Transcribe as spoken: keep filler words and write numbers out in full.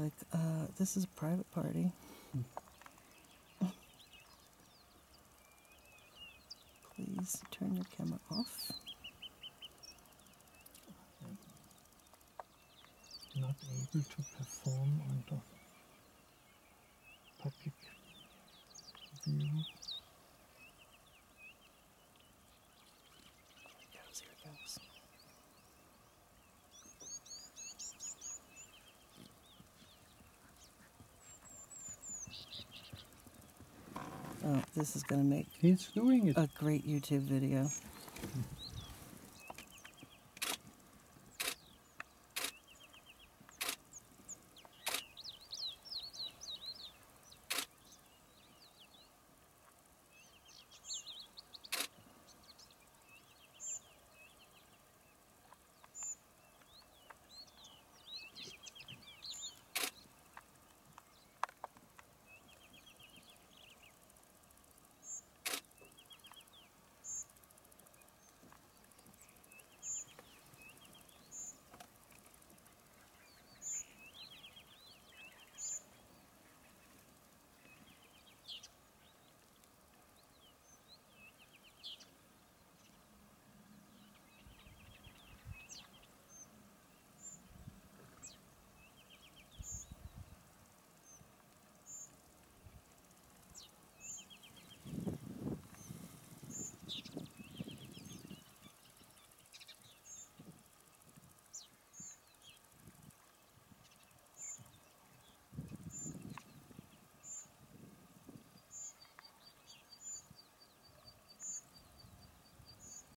like, uh, this is a private party. Please turn your camera off. Not able to perform under public view. Here it goes, here it goes. Oh, this is going to make He's doing it. a great YouTube video.